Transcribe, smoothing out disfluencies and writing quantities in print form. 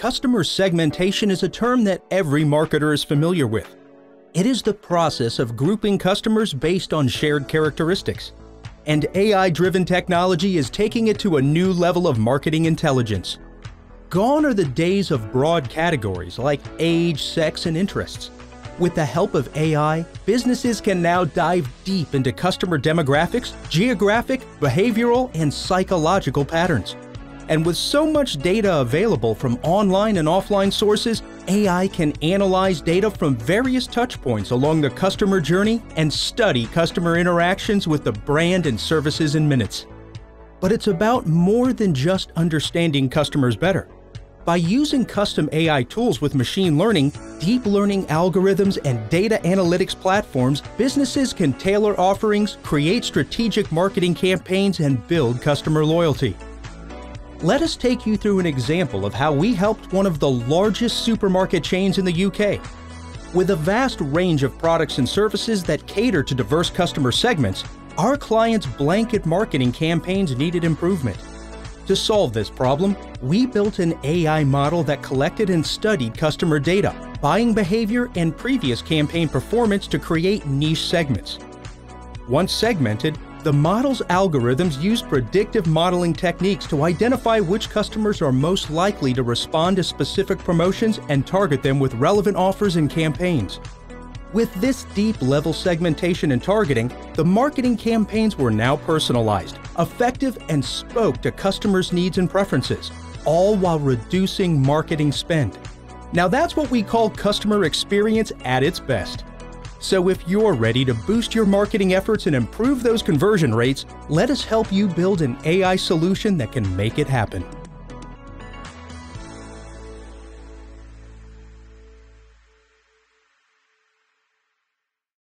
Customer segmentation is a term that every marketer is familiar with. It is the process of grouping customers based on shared characteristics. And AI-driven technology is taking it to a new level of marketing intelligence. Gone are the days of broad categories like age, sex, and interests. With the help of AI, businesses can now dive deep into customer demographics, geographic, behavioral, and psychological patterns. And with so much data available from online and offline sources, AI can analyze data from various touchpoints along the customer journey and study customer interactions with the brand and services in minutes. But it's about more than just understanding customers better. By using custom AI tools with machine learning, deep learning algorithms, and data analytics platforms, businesses can tailor offerings, create strategic marketing campaigns, and build customer loyalty. Let us take you through an example of how we helped one of the largest supermarket chains in the UK. With a vast range of products and services that cater to diverse customer segments, our clients' blanket marketing campaigns needed improvement. To solve this problem, we built an AI model that collected and studied customer data, buying behavior, and previous campaign performance to create niche segments. Once segmented, the model's algorithms use predictive modeling techniques to identify which customers are most likely to respond to specific promotions and target them with relevant offers and campaigns. With this deep-level segmentation and targeting, the marketing campaigns were now personalized, effective, and spoke to customers' needs and preferences, all while reducing marketing spend. Now that's what we call customer experience at its best. So if you're ready to boost your marketing efforts and improve those conversion rates, let us help you build an AI solution that can make it happen.